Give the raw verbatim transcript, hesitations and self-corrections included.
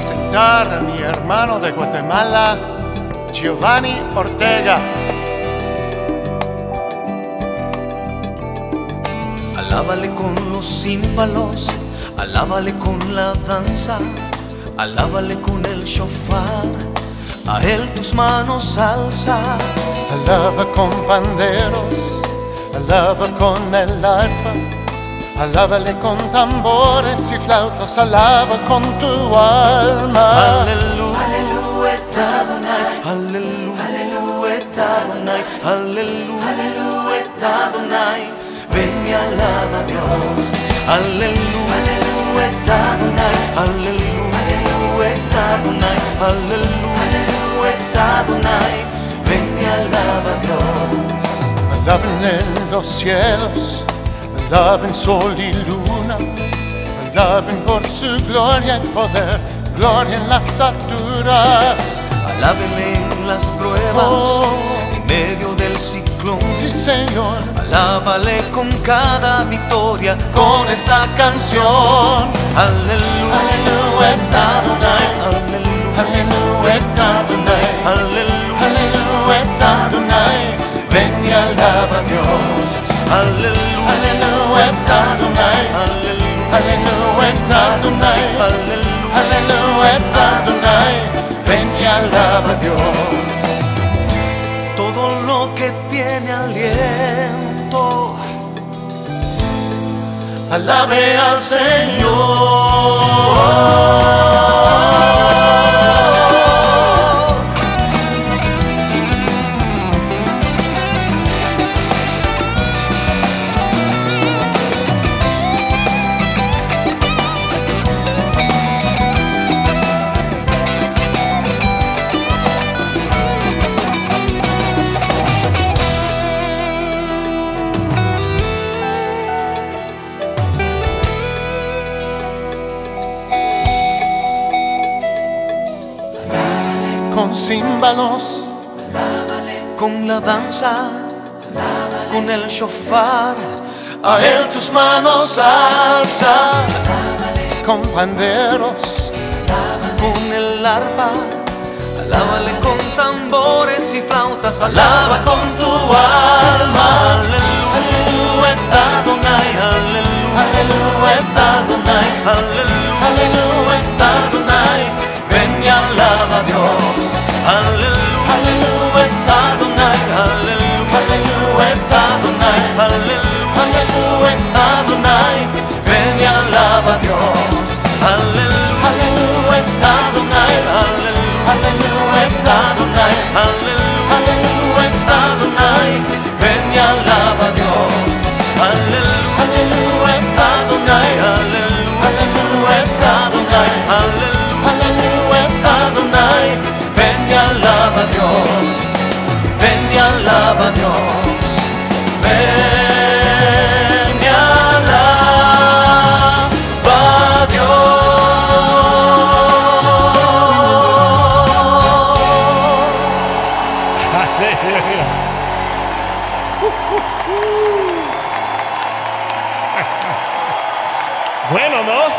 presentar a mi hermano de Guatemala, Giovanni Ortega. Alábale con los címbalos, alábale con la danza, alábale con el shofar, a él tus manos alza. Alaba con panderos, alaba con el arpa, alábale con tambores y flautas, alaba con tu alma. Aleluya, aleluya, Adonai, aleluya, aleluya, Adonai, aleluya, aleluya, Adonai, ven y alaba a Dios. Aleluya, aleluya, Adonai, aleluya, aleluya, Adonai, aleluya, aleluya, Adonai, ven y alaba a Dios. Alábenle los cielos, alaben sol y luna, alaben por su gloria y poder, gloria en las alturas. Alábenle en las pruebas, oh, en medio del ciclón, sí Señor, alábale con cada victoria, con esta canción. Aleluya, aleluya, Adonai, aleluya, aleluya, Adonai, aleluya, aleluya, Adonai, ven y alaba a Dios. Aleluya, aleluya, Adonai, aleluya, Adonai, aleluya, Adonai, ven y alaba a Dios. Todo lo que tiene aliento, alabe al Señor. Con címbalos, alábale, con la danza, alábale, con el shofar, a él tus manos alza. Alábale, con panderos, alábale, con el arpa, alábale, con tambores y flautas, alaba, alaba con tu alma. Aleluya, Adonai, aleluya, aleluya, Adonai, aleluya, aleluya, Adonai, ven y alaba a Dios. Aleluya, aleluya, Adonai, aleluya, aleluya, Adonai, aleluya, aleluya, Adonai, ven y alaba a Dios. Aleluya, aleluya, Adonai, aleluya, aleluya, Adonai, aleluya, aleluya, Adonai, ven y alaba a Dios. Aleluya, aleluya, Adonai, aleluya, aleluya, Adonai, aleluya, aleluya, Adonai, alaba a Dios, ven y alaba a Dios, ven y alaba a Dios. Bueno, ¿no?